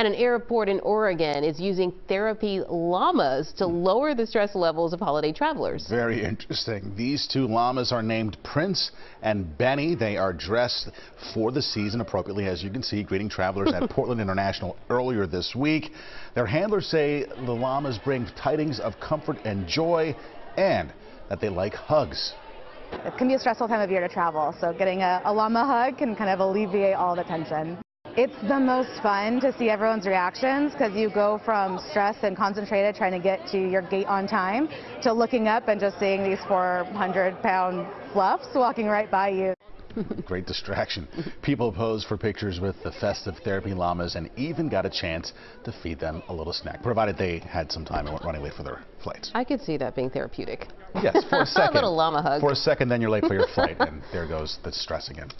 And an airport in Oregon is using therapy llamas to lower the stress levels of holiday travelers. Very interesting. These two llamas are named Prince and Benny. They are dressed for the season appropriately, as you can see, greeting travelers at Portland International earlier this week. Their handlers say the llamas bring tidings of comfort and joy, and that they like hugs. It can be a stressful time of year to travel, so getting a llama hug can kind of alleviate all the tension. It's the most fun to see everyone's reactions, because you go from stressed and concentrated trying to get to your gate on time to looking up and just seeing these 400-pound fluffs walking right by you. Great distraction. People posed for pictures with the festive therapy llamas and even got a chance to feed them a little snack, provided they had some time and weren't running late for their flights. I could see that being therapeutic. Yes, for a second. A little llama hug. For a second, then you're late for your flight, and there goes the stress again.